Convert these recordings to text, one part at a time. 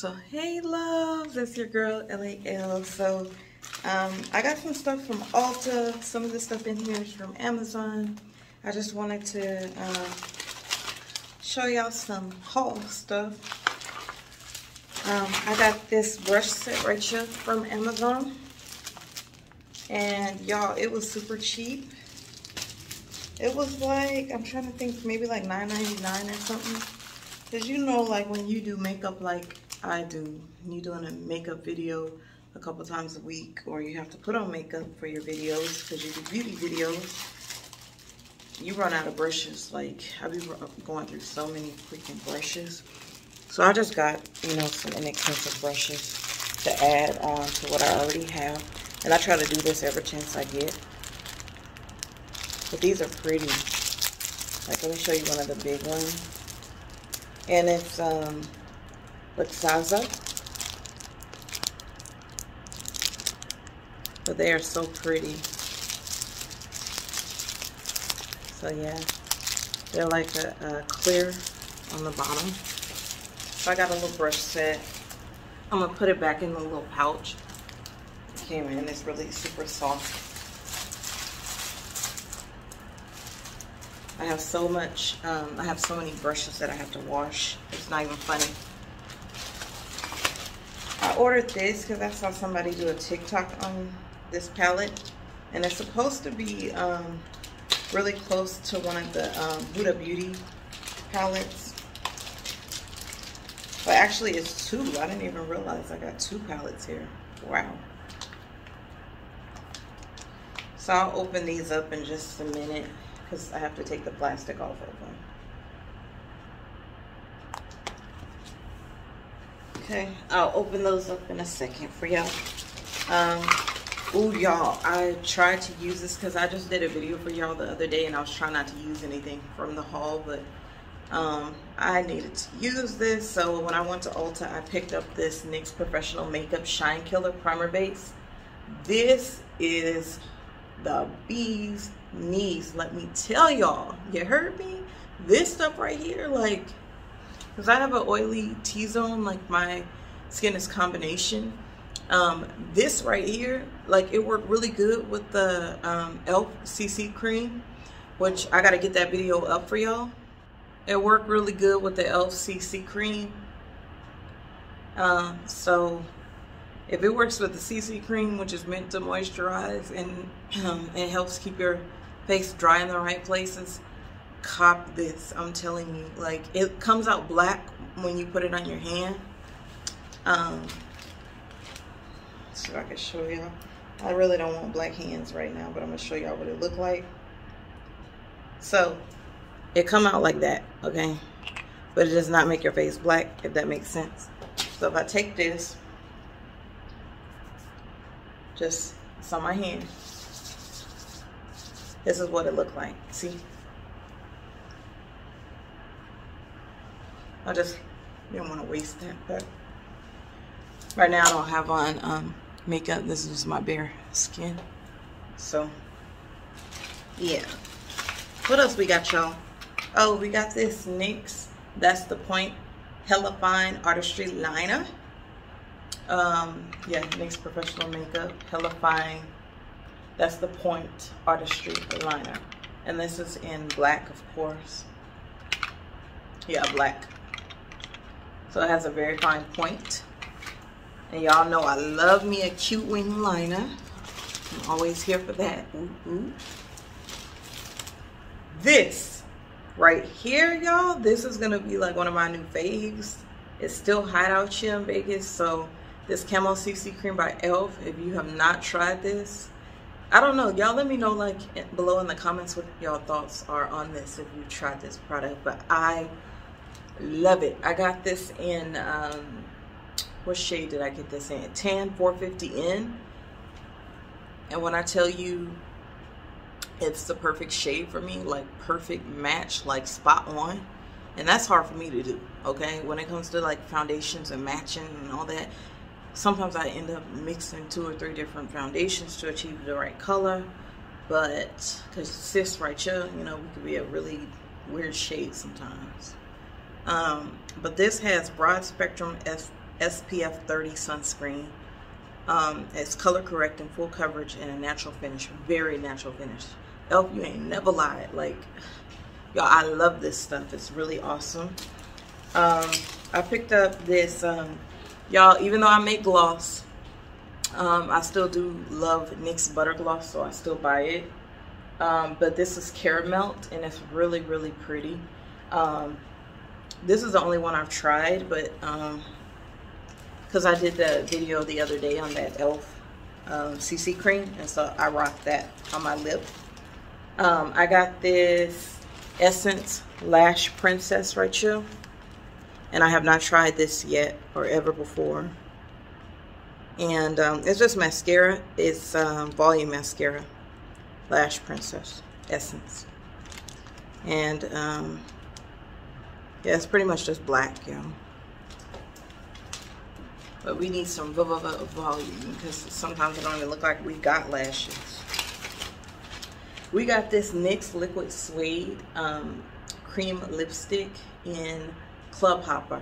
So hey loves, it's your girl LAL. So I got some stuff from Ulta. Some of the stuff in here is from Amazon. I just wanted to show y'all some haul stuff. I got this brush set right here from Amazon. And y'all, it was super cheap. It was like, I'm trying to think, maybe like $9.99 or something. Because you know, like when you do makeup like I do, and you're doing a makeup video a couple times a week, or you have to put on makeup for your videos because you do beauty videos, you run out of brushes. Like, I've been going through so many freaking brushes. So I just got, you know, some inexpensive brushes to add on to what I already have. And I try to do this every chance I get. But these are pretty. Like, let me show you one of the big ones. And it's Luxaza. But they are so pretty. So yeah, they're like a clear on the bottom. So I got a little brush set. I'm gonna put it back in the little pouch. It came in, it's really super soft. I have so much, I have so many brushes that I have to wash. It's not even funny. I ordered this because I saw somebody do a TikTok on this palette. And it's supposed to be really close to one of the Buddha Beauty palettes. But actually it's two. I didn't even realize I got two palettes here. Wow. So I'll open these up in just a minute because I have to take the plastic off of them. Okay, I'll open those up in a second for y'all. Ooh, y'all, I tried to use this because I just did a video for y'all the other day and I was trying not to use anything from the haul, but I needed to use this. So when I went to Ulta, I picked up this NYX Professional Makeup Shine Killer Primer Base. This is the bee's knees, let me tell y'all. You heard me? This stuff right here, like, because I have an oily T-zone, like my skin is combination. This right here, like, it worked really good with the Elf CC cream, which I gotta get that video up for y'all. It worked really good with the Elf CC cream. So if it works with the CC cream, which is meant to moisturize and it helps keep your face dry in the right places, cop this. I'm telling you, like, it comes out black when you put it on your hand. So I can show y'all. I really don't want black hands right now, but I'm gonna show y'all what it look like. So it come out like that, okay? But it does not make your face black, if that makes sense. So if I take this, just, it's on my hand. This is what it looked like, see? I just didn't want to waste that, but right now I don't have on makeup. This is just my bare skin. So, yeah. What else we got, y'all? Oh, we got this NYX, That's the Point, Hella Fine Artistry Liner. Yeah, NYX Professional Makeup, Hella Fine, That's the Point Artistry Liner. And this is in black, of course. Yeah, black. So it has a very fine point. And y'all know I love me a cute wing liner. I'm always here for that. Ooh, ooh. This right here, y'all, this is gonna be like one of my new faves. It's still hot out here in Vegas. So this Camo CC Cream by Elf, if you have not tried this, I don't know, y'all let me know like below in the comments what y'all thoughts are on this if you tried this product, but I love it. I got this in, what shade did I get this in? Tan 450N. And when I tell you it's the perfect shade for me, like perfect match, like spot on. And that's hard for me to do, okay? When it comes to like foundations and matching and all that, sometimes I end up mixing 2 or 3 different foundations to achieve the right color. But, because sis right here, you know, we could be a really weird shade sometimes. But this has broad spectrum SPF 30 sunscreen. It's color correct and full coverage and a natural finish, very natural finish. Elf, you ain't never lied. Like, y'all, I love this stuff. It's really awesome. I picked up this, y'all, even though I make gloss, I still do love NYX Butter Gloss, so I still buy it. But this is Caramelt, and it's really, really pretty. This is the only one I've tried, but because I did that video the other day on that Elf CC cream, and so I rocked that on my lip. I got this Essence Lash Princess right here, and I have not tried this yet or ever before. And it's just mascara. It's volume mascara, Lash Princess Essence. And yeah, it's pretty much just black, y'all. But we need some volume, because sometimes it don't even look like we got lashes. We got this NYX Liquid Suede Cream Lipstick in Club Hopper.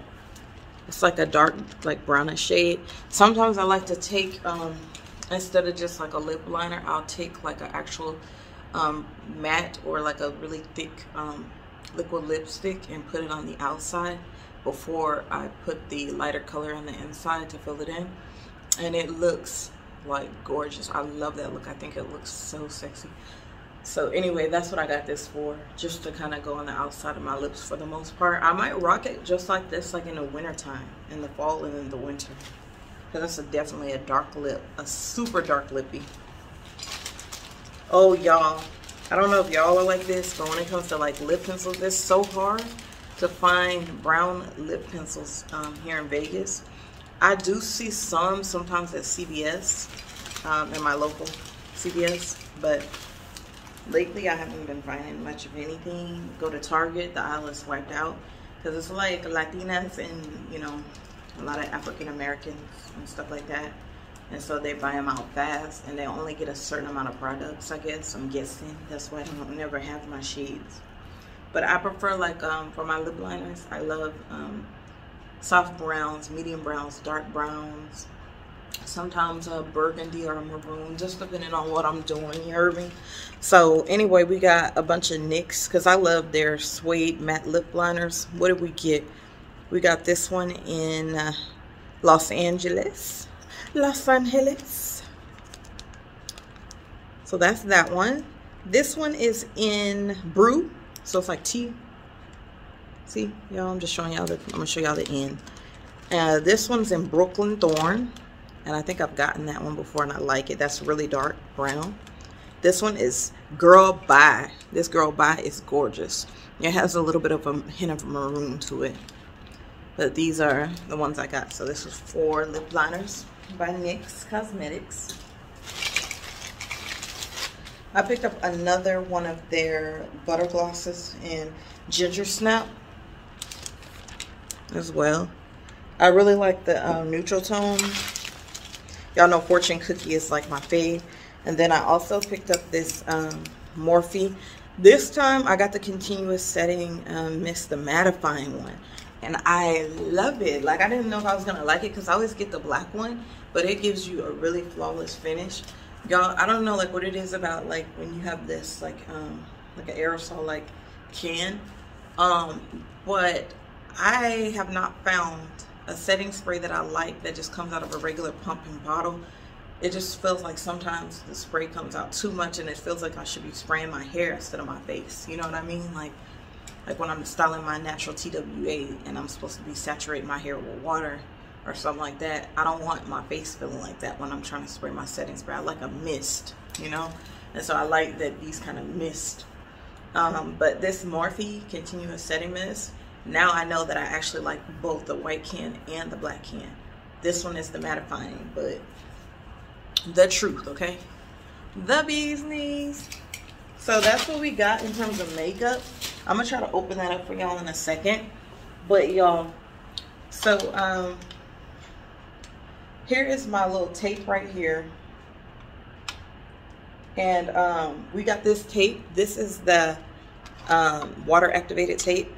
It's like a dark, like brownish shade. Sometimes I like to take, instead of just like a lip liner, I'll take like an actual matte or like a really thick liquid lipstick and put it on the outside before I put the lighter color on the inside to fill it in. And it looks like gorgeous. I love that look. I think it looks so sexy. So anyway, that's what I got this for, just to kind of go on the outside of my lips for the most part. I might rock it just like this, like in the winter time, in the fall and in the winter, because that's definitely a dark lip, a super dark lippy. Oh, y'all, I don't know if y'all are like this, but when it comes to like lip pencils, it's so hard to find brown lip pencils here in Vegas. I do see some sometimes at CVS, in my local CVS, but lately I haven't been finding much of anything. Go to Target, the aisle is wiped out, because it's like Latinas and, you know, a lot of African Americans and stuff like that, and so they buy them out fast, and they only get a certain amount of products, I guess. I'm guessing that's why I don't never have my shades. But I prefer, like, for my lip liners, I love soft browns, medium browns, dark browns, sometimes a burgundy or a maroon, just depending on what I'm doing, you heard me? So anyway, we got a bunch of NYX, because I love their suede matte lip liners. What did we get? We got this one in Los Angeles. So that's that one. This one is in Brew, so it's like tea. See, y'all, I'm just showing y'all the, I'm gonna show y'all the end. This one's in Brooklyn Thorn, and I think I've gotten that one before and I like it. That's really dark brown. This one is Girl By. This Girl By is gorgeous. It has a little bit of a hint of maroon to it. But these are the ones I got. So this is 4 lip liners by NYX Cosmetics. I picked up another one of their butter glosses in Ginger Snap as well. I really like the neutral tone. Y'all know Fortune Cookie is like my fave. And then I also picked up this Morphe. This time I got the continuous setting mist, the mattifying one. And I love it. Like, I didn't know if I was gonna like it, because I always get the black one, but it gives you a really flawless finish. Y'all, I don't know like what it is about like when you have this like an aerosol like can. But I have not found a setting spray that I like that just comes out of a regular pump and bottle. It just feels like sometimes the spray comes out too much, and it feels like I should be spraying my hair instead of my face. You know what I mean? Like when I'm styling my natural TWA and I'm supposed to be saturating my hair with water or something like that. I don't want my face feeling like that when I'm trying to spray my setting spray. I like a mist, you know? And so I like that these kind of mist. But this Morphe Continuous Setting Mist, now I know that I actually like both the white can and the black can. This one is the mattifying, but the truth, okay? The bee's knees. So that's what we got in terms of makeup. I'm gonna try to open that up for y'all in a second. But y'all, so here is my little tape right here. And we got this tape. This is the water activated tape.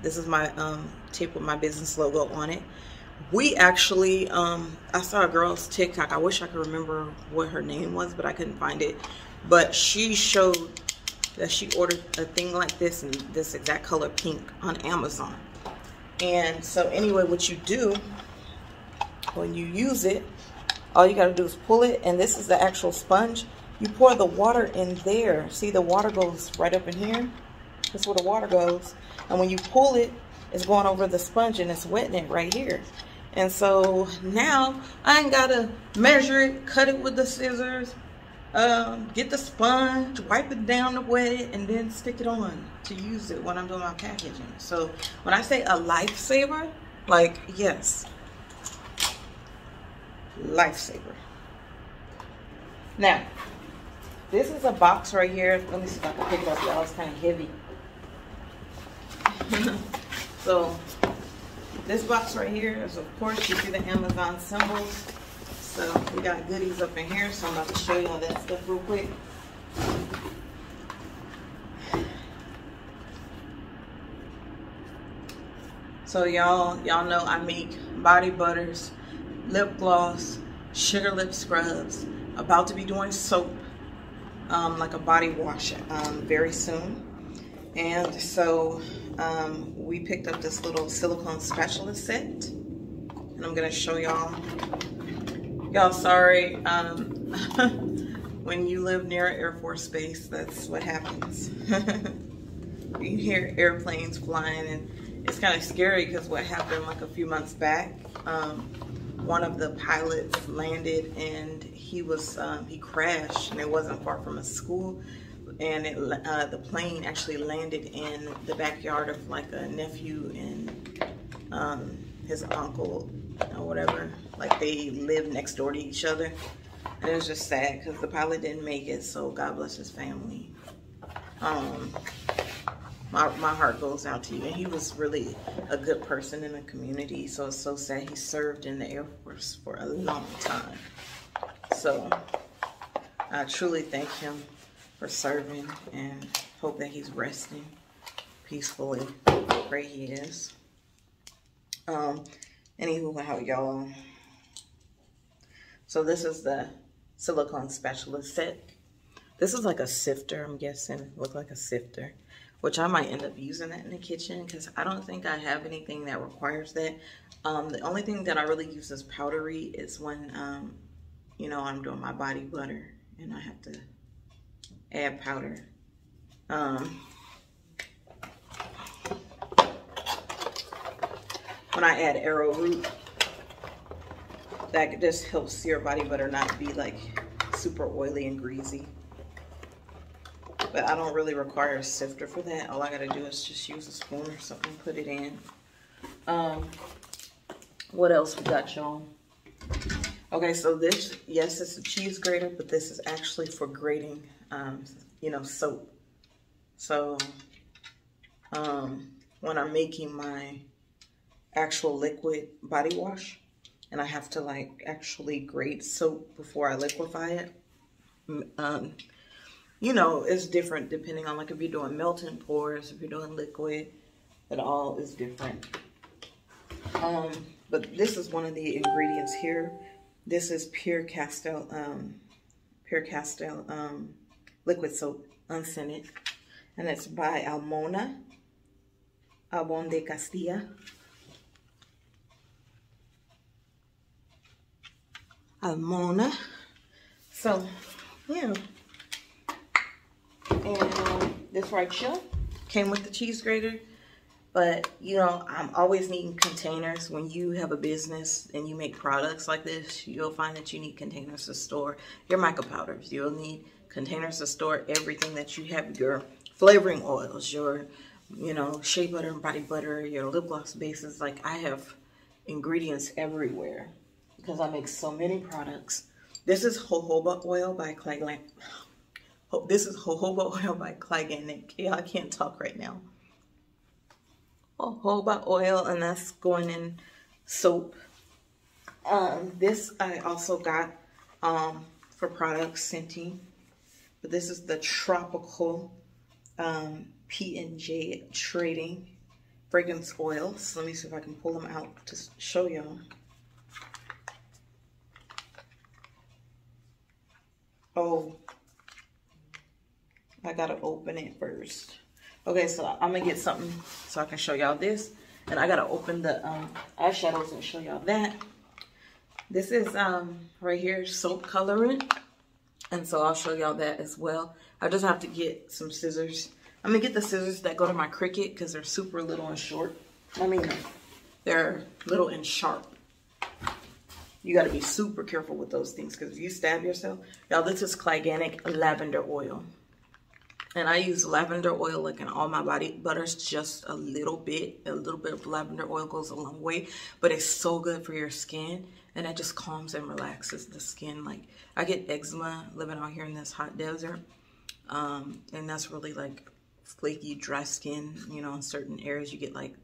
This is my tape with my business logo on it. we actually, I saw a girl's TikTok. I wish I could remember what her name was, but I couldn't find it. But she showed that she ordered a thing like this and this exact color pink on Amazon. And so anyway, what you do when you use it, all you got to do is pull it, and this is the actual sponge. You pour the water in there. See, the water goes right up in here. That's where the water goes. And when you pull it, it's going over the sponge and it's wetting it right here. And so now I ain't got to measure it, cut it with the scissors, get the sponge, wipe it down to wet it, and then stick it on to use it when I'm doing my packaging. So when I say a lifesaver, like, yes, lifesaver. Now, this is a box right here. Let me see if I can pick it up, y'all. It's kind of heavy. So this box right here is, of course, you see the Amazon symbols. So we got goodies up in here, so I'm about to show you all that stuff real quick. So y'all know I make body butters, lip gloss, sugar lip scrubs. About to be doing soap, like a body wash, very soon. And so we picked up this little silicone spatula set, and I'm gonna show y'all. Y'all, sorry, when you live near an Air Force base, that's what happens. You can hear airplanes flying, and it's kind of scary because what happened like a few months back, one of the pilots landed and he crashed, and it wasn't far from a school, and the plane actually landed in the backyard of like a nephew and his uncle or whatever. Like, they live next door to each other, and it was just sad because the pilot didn't make it. So God bless his family. My heart goes out to you. And he was really a good person in the community. So it's so sad. He served in the Air Force for a long time. So I truly thank him for serving, and hope that he's resting peacefully. Pray he is. Anywho, how y'all. So this is the silicone spatula set. This is like a sifter, I'm guessing. Look like a sifter, which I might end up using that in the kitchen because I don't think I have anything that requires that. The only thing that I really use as powdery is when, you know, I'm doing my body butter and I have to add powder. When I add arrowroot, that just helps your body butter not be like super oily and greasy. But I don't really require a sifter for that. All I gotta do is just use a spoon or something, put it in. What else we got, y'all? Okay, so this, yes, it's a cheese grater, but this is actually for grating, you know, soap. So when I'm making my actual liquid body wash, and I have to like actually grate soap before I liquefy it, you know, it's different depending on like if you're doing melt and pours, if you're doing liquid, it all is different. But this is one of the ingredients here. This is pure Castile liquid soap, unscented, and it's by Almona, Albon de Castilla. Almona. So, yeah. And this right here came with the cheese grater, but you know, I'm always needing containers. When you have a business and you make products like this, you'll find that you need containers to store your mica powders. You'll need containers to store everything that you have, your flavoring oils, your, you know, shea butter and body butter, your lip gloss bases. Like, I have ingredients everywhere because I make so many products. This is jojoba oil by Cliganic. This is jojoba oil by Cliganic. Yeah, I can't talk right now. Jojoba oil, and that's going in soap. This I also got for product scenting. But this is the tropical P&J trading fragrance oils. Let me see if I can pull them out to show y'all. Oh, I gotta open it first. Okay, so I'm gonna get something so I can show y'all this. And I gotta open the eyeshadows and show y'all that. This is right here, soap coloring. And so I'll show y'all that as well. I just have to get some scissors. I'm gonna get the scissors that go to my Cricut because they're super little and short. I mean, they're little and sharp. You gotta be super careful with those things because if you stab yourself, y'all, this is Cliganic lavender oil. And I use lavender oil like in all my body butters, just a little bit. A little bit of lavender oil goes a long way, but it's so good for your skin. And it just calms and relaxes the skin. Like, I get eczema living out here in this hot desert. And that's really like flaky, dry skin. You know, in certain areas you get like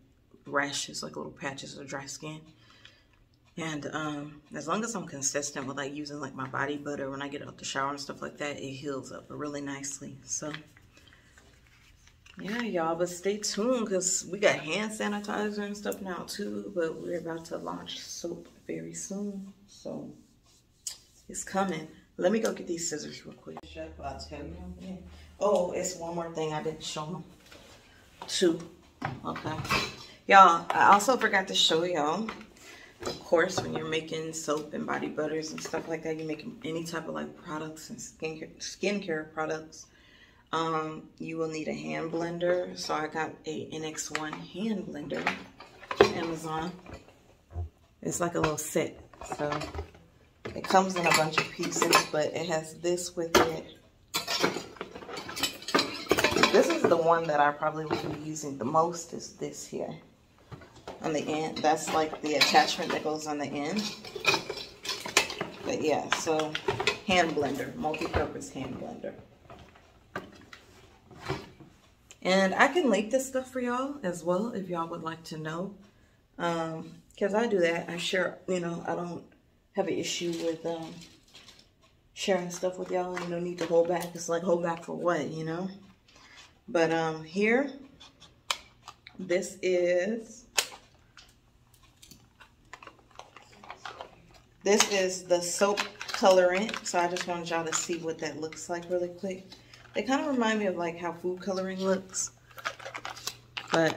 rashes, like little patches of dry skin. And as long as I'm consistent with like using like my body butter when I get out the shower and stuff like that, it heals up really nicely. So yeah, y'all, but stay tuned because we got hand sanitizer and stuff now too, but we're about to launch soap very soon, so it's coming. Let me go get these scissors real quick. Oh, it's one more thing I didn't show them. Two. Okay. Y'all, I also forgot to show y'all, of course, when you're making soap and body butters and stuff like that, you're making any type of like products and skincare products, you will need a hand blender. So I got a NXONE hand blender from Amazon. It's like a little set. So it comes in a bunch of pieces, but it has this with it. This is the one that I probably will be using the most, is this here on the end. That's like the attachment that goes on the end. But yeah, so hand blender, multi-purpose hand blender. And I can link this stuff for y'all as well if y'all would like to know. Because I do that. I share, you know, I don't have an issue with sharing stuff with y'all. And no need to hold back. It's like, hold back for what, you know? But here, this is... this is the soap colorant. So I just wanted y'all to see what that looks like really quick. They kind of remind me of like how food coloring looks, but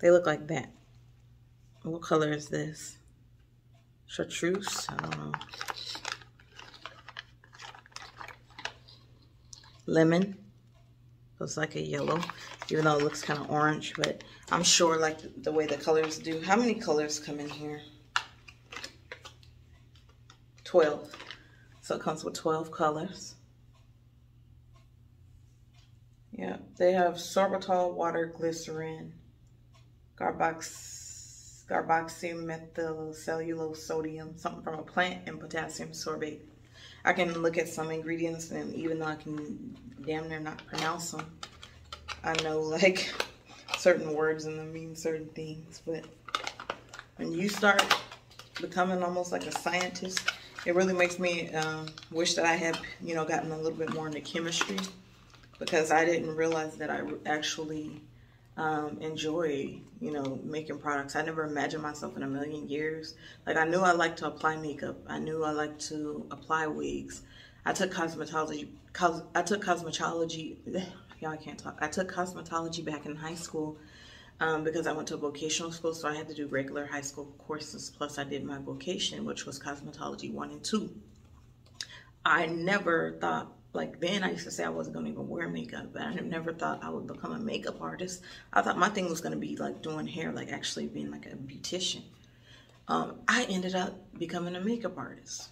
they look like that. What color is this? Chartreuse? I don't know. Lemon. Looks like a yellow, even though it looks kind of orange, but I'm sure like the way the colors do. How many colors come in here? 12. So it comes with 12 colors. Yeah, they have sorbitol, water, glycerin, carboxyl methyl cellulose, sodium, something from a plant, and potassium sorbate. I can look at some ingredients, and even though I can damn near not pronounce them, I know like certain words and they mean certain things. But when you start becoming almost like a scientist, it really makes me wish that I had, you know, gotten a little bit more into chemistry, because I didn't realize that I actually enjoy, you know, making products. I never imagined myself in a million years. Like, I knew I liked to apply makeup. I knew I liked to apply wigs. I took cosmetology. Y'all can't talk. I took cosmetology back in high school because I went to vocational school, so I had to do regular high school courses, plus I did my vocation, which was cosmetology 1 and 2. I never thought, like then I used to say I wasn't gonna even wear makeup, but I never thought I would become a makeup artist. I thought my thing was gonna be like doing hair, like actually being like a beautician. I ended up becoming a makeup artist.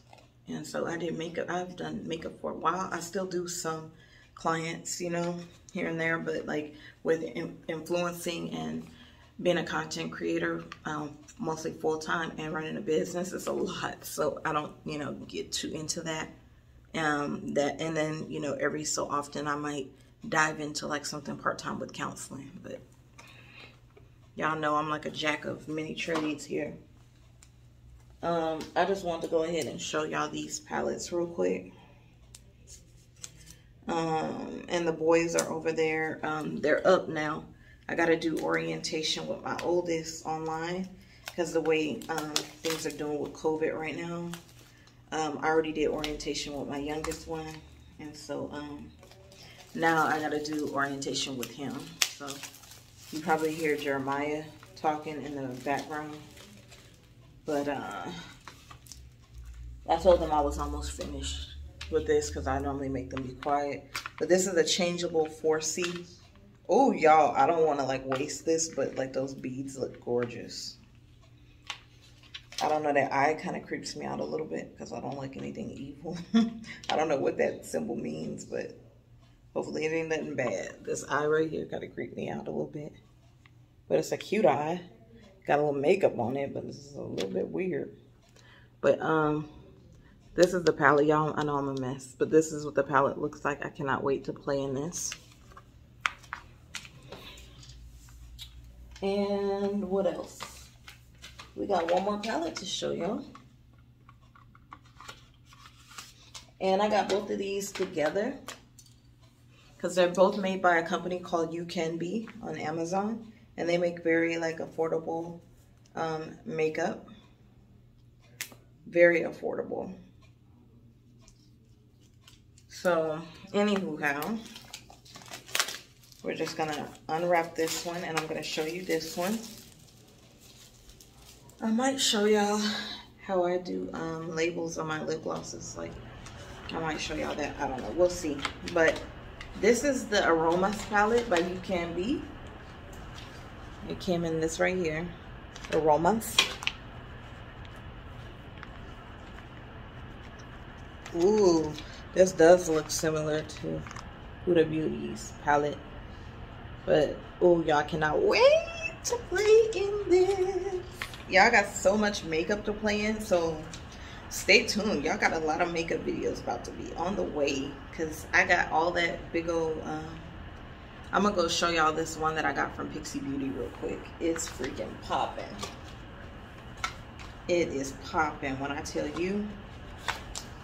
And so I did makeup. I've done makeup for a while. I still do some clients, you know, here and there, but like with influencing and being a content creator, mostly full-time, and running a business is a lot, so I don't, you know, get too into that. And then, you know, every so often I might dive into like something part-time with counseling, but y'all know I'm like a jack of many trades here. I just wanted to go ahead and show y'all these palettes real quick. And the boys are over there. They're up now. I got to do orientation with my oldest online because the way things are doing with COVID right now. I already did orientation with my youngest one, and so now I got to do orientation with him. So you probably hear Jeremiah talking in the background, but I told them I was almost finished with this because I normally make them be quiet. But this is a changeable 4C. Oh, y'all, I don't want to like waste this, but like those beads look gorgeous. I don't know, that eye kind of creeps me out a little bit because I don't like anything evil. I don't know what that symbol means, but hopefully it ain't nothing bad. This eye right here got to creep me out a little bit. But it's a cute eye. Got a little makeup on it, but this is a little bit weird. But this is the palette, y'all. I know I'm a mess, but this is what the palette looks like. I cannot wait to play in this. And what else? We got one more palette to show y'all. And I got both of these together because they're both made by a company called You Can Be on Amazon. And they make very like affordable makeup. Very affordable. So, anywho, how we're just gonna unwrap this one, and I'm gonna show you this one. I might show y'all how I do labels on my lip glosses. Like, I might show y'all that. I don't know. We'll see. But this is the Aromas palette by You Can Be. It came in this right here, Aromas. Ooh, this does look similar to Buddha Beauty's palette. But, oh, y'all cannot wait to play in this. Y'all got so much makeup to play in, so stay tuned. Y'all got a lot of makeup videos about to be on the way. Because I got all that big old... I'm going to go show y'all this one that I got from Pixi Beauty real quick. It's freaking popping. It is popping when I tell you.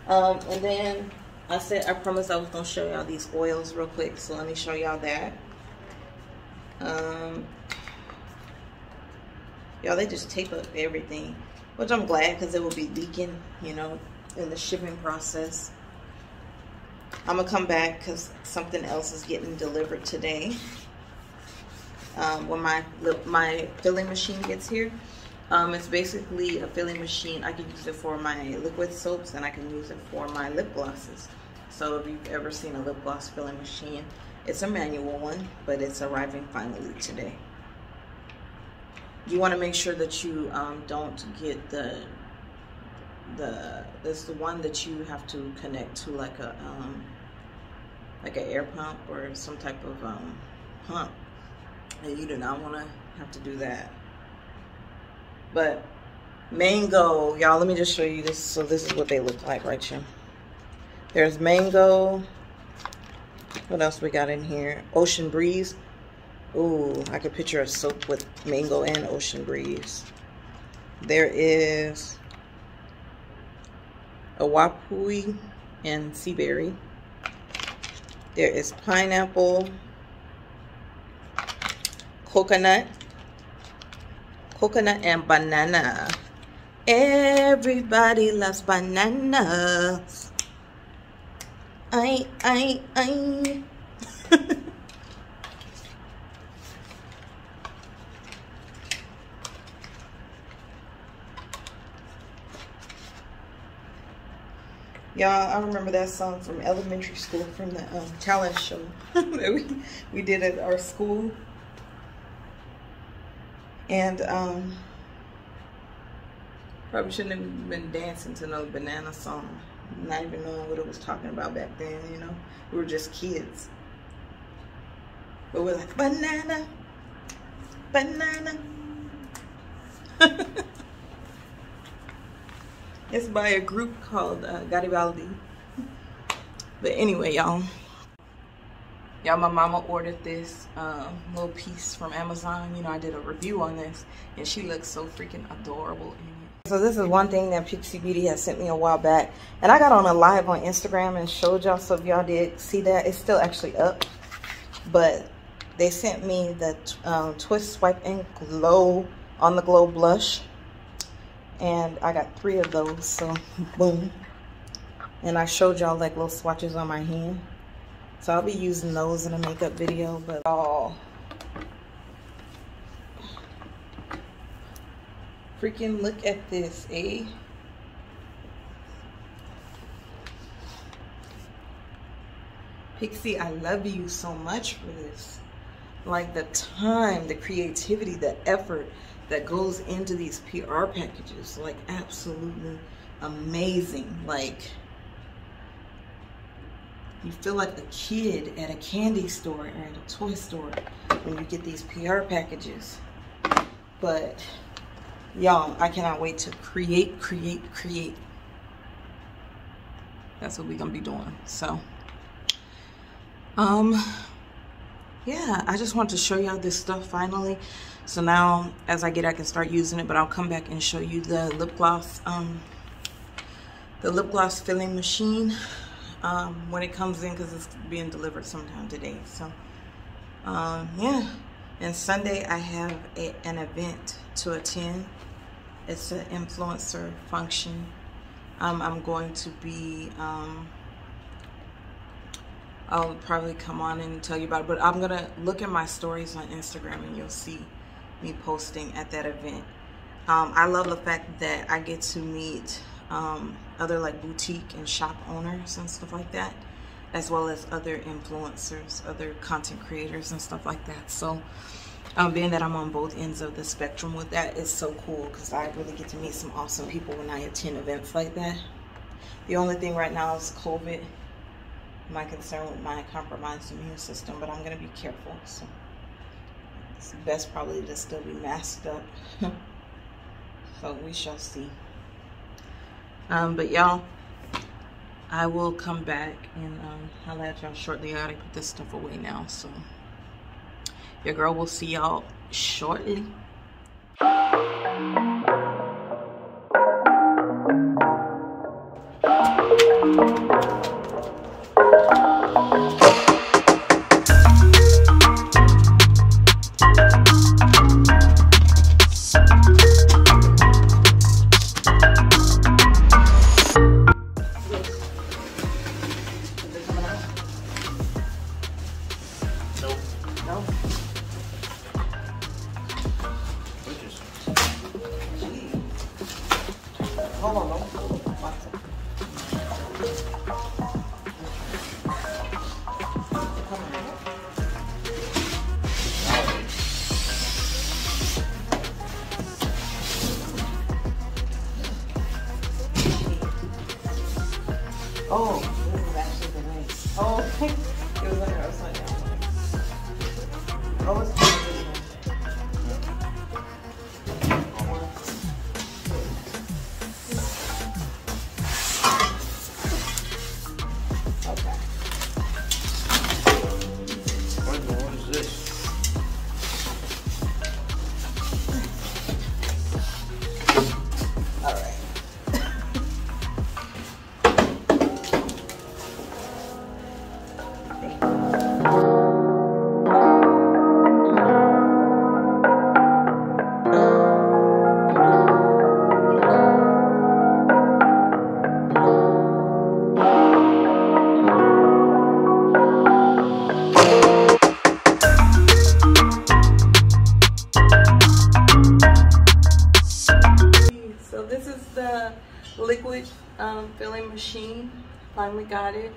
And then I said, I promised I was going to show y'all these oils real quick. So let me show y'all that. Y'all, they just tape up everything, which I'm glad because it will be leaking, you know, in the shipping process. I'm going to come back because something else is getting delivered today. When my filling machine gets here. It's basically a filling machine. I can use it for my liquid soaps and I can use it for my lip glosses. So if you've ever seen a lip gloss filling machine, it's a manual one, but it's arriving finally today. You want to make sure that you don't get this is the one that you have to connect to like an air pump or some type of pump, and you do not want to have to do that. But mango, y'all, let me just show you this. So this is what they look like right here. There's mango. What else we got in here? Ocean breeze. Ooh, I could picture a soap with mango and ocean breeze. There is a wapui and sea berry. There is pineapple, coconut. Coconut and banana. Everybody loves bananas. I. Y'all, I remember that song from elementary school, from the talent show that we did at our school. And probably shouldn't have been dancing to no banana song, not even knowing what it was talking about back then, you know. We were just kids. But we're like, banana, banana. It's by a group called Garibaldi. But anyway, y'all. Y'all, my mama ordered this little piece from Amazon. You know, I did a review on this, and she looks so freaking adorable in it. So this is one thing that Pixi Beauty has sent me a while back, and I got on a live on Instagram and showed y'all, so if y'all did see that, it's still actually up. But they sent me the Twist, Swipe, and Glow on the Glow Blush, and I got 3 of those, so boom. And I showed y'all like little swatches on my hand, so I'll be using those in a makeup video. But all freaking look at this, eh? Pixi, I love you so much for this. Like the time, the creativity, the effort that goes into these PR packages, like absolutely amazing. Like you feel like a kid at a candy store or at a toy store when you get these PR packages. But y'all, I cannot wait to create. That's what we're gonna be doing. So yeah, I just want to show y'all this stuff finally. So now as I get, I can start using it, but I'll come back and show you the lip gloss filling machine when it comes in, because it's being delivered sometime today. So yeah. And Sunday, I have an event to attend. It's an influencer function. I'm going to be, I'll probably come on and tell you about it, but I'm going to look at my stories on Instagram and you'll see me posting at that event. I love the fact that I get to meet other like boutique and shop owners and stuff like that, as well as other influencers, other content creators and stuff like that. So being that I'm on both ends of the spectrum with that, it's so cool, because I really get to meet some awesome people when I attend events like that. The only thing right now is COVID, my concern with my compromised immune system, but I'm gonna be careful. So it's best probably to still be masked up. So we shall see. But y'all, I will come back and holler at y'all shortly. I gotta put this stuff away now, so your girl will see y'all shortly. Oh, this is actually the NYX. Oh, it was under upside down. Oh, it's filling machine. Finally got it.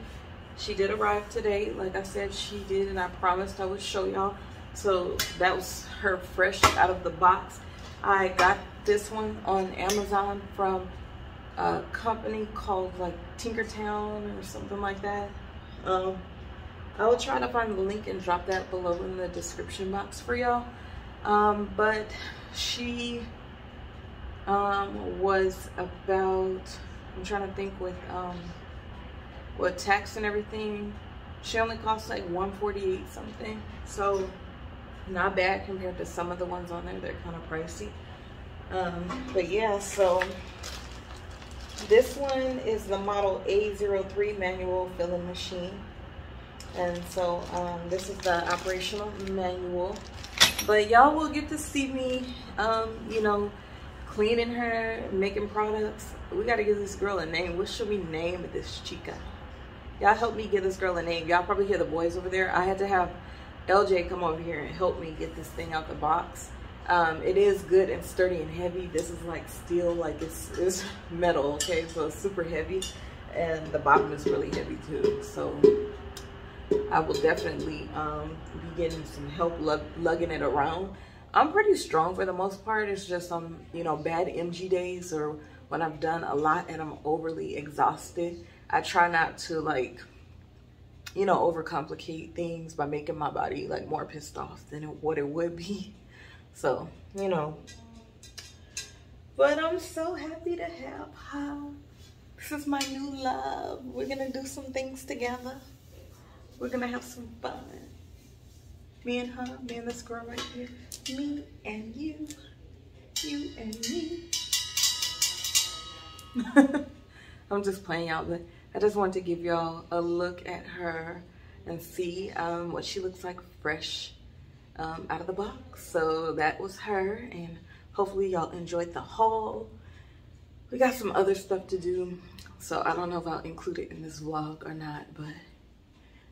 She did arrive today, like I said she did, and I promised I would show y'all. So that was her fresh out of the box. I got this one on Amazon from a company called like Tinkertown or something like that. I will try to find the link and drop that below in the description box for y'all. But she was about, I'm trying to think, with tax and everything, she only cost like $148 something, so not bad compared to some of the ones on there. They're kind of pricey. But yeah, so this one is the model A03 manual filling machine. And so this is the operational manual. But y'all will get to see me, you know, cleaning her, making products. We got to give this girl a name. What should we name this chica? Y'all help me give this girl a name. Y'all probably hear the boys over there. I had to have LJ come over here and help me get this thing out the box. It is good and sturdy and heavy. This is like steel, like it's metal, okay? So it's super heavy. And the bottom is really heavy too. So I will definitely be getting some help lugging it around. I'm pretty strong for the most part. It's just you know, bad MG days or when I've done a lot and I'm overly exhausted. I try not to, like, you know, overcomplicate things by making my body like more pissed off than what it would be. So, you know, but I'm so happy to have her. This is my new love. We're gonna do some things together. We're gonna have some fun. Me and her, me and this girl right here. Me and you, you and me. I'm just playing out, but I just want to give y'all a look at her and see what she looks like fresh out of the box. So that was her, and hopefully y'all enjoyed the haul. We got some other stuff to do, so I don't know if I'll include it in this vlog or not, but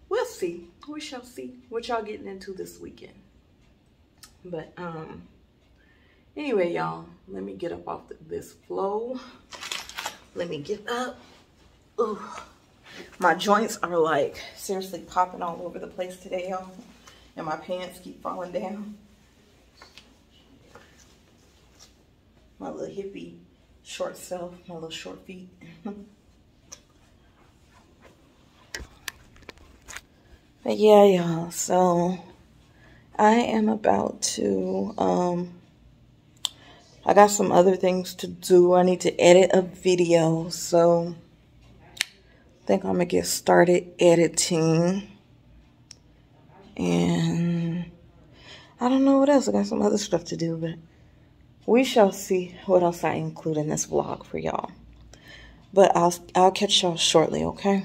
we'll see. We shall see what y'all getting into this weekend. But anyway, y'all, let me get up off this flow. Let me get up. Ooh, my joints are like seriously popping all over the place today, y'all. And my pants keep falling down. My little hippie short self, my little short feet. But yeah, y'all, so I am about to, I got some other things to do. I need to edit a video, so I think I'm gonna get started editing. And I don't know what else. I got some other stuff to do, but we shall see what else I include in this vlog for y'all. But I'll catch y'all shortly, okay?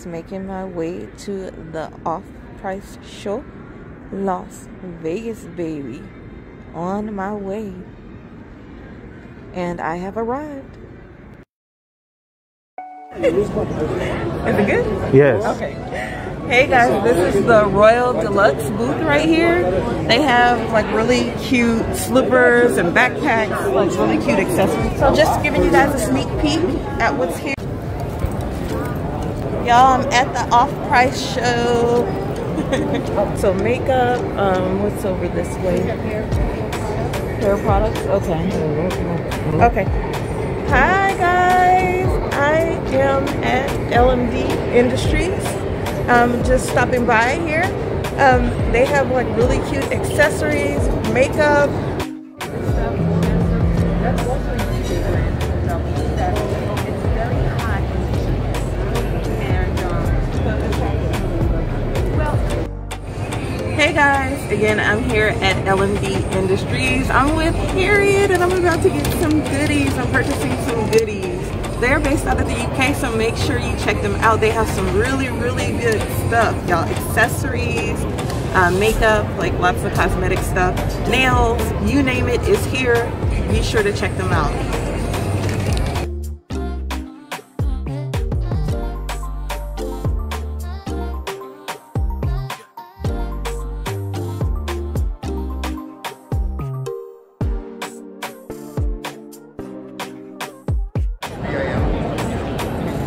was making my way to the off-price show, Las Vegas, baby. On my way. And I have arrived. Is it good? Yes. Okay. Hey guys, this is the Royal Deluxe booth right here. They have like really cute slippers and backpacks, like really cute accessories. So just giving you guys a sneak peek at what's here. Y'all, I'm at the off-price show. So makeup, what's over this way? Hair products, okay. Okay. Hi guys, I am at LMD Industries. I'm just stopping by here. They have like really cute accessories, makeup. Hey guys, again, I'm here at LMD Industries. I'm with Harriet and I'm about to get some goodies. I'm purchasing some goodies. They're based out of the UK, so make sure you check them out. They have some really, really good stuff, y'all. Accessories, makeup, like lots of cosmetic stuff, nails, you name it is here. Be sure to check them out.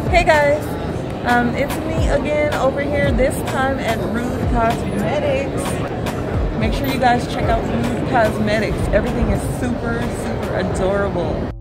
Hey guys, it's me again over here, this time at Rude Cosmetics. Make sure you guys check out Rude Cosmetics. Everything is super, super adorable.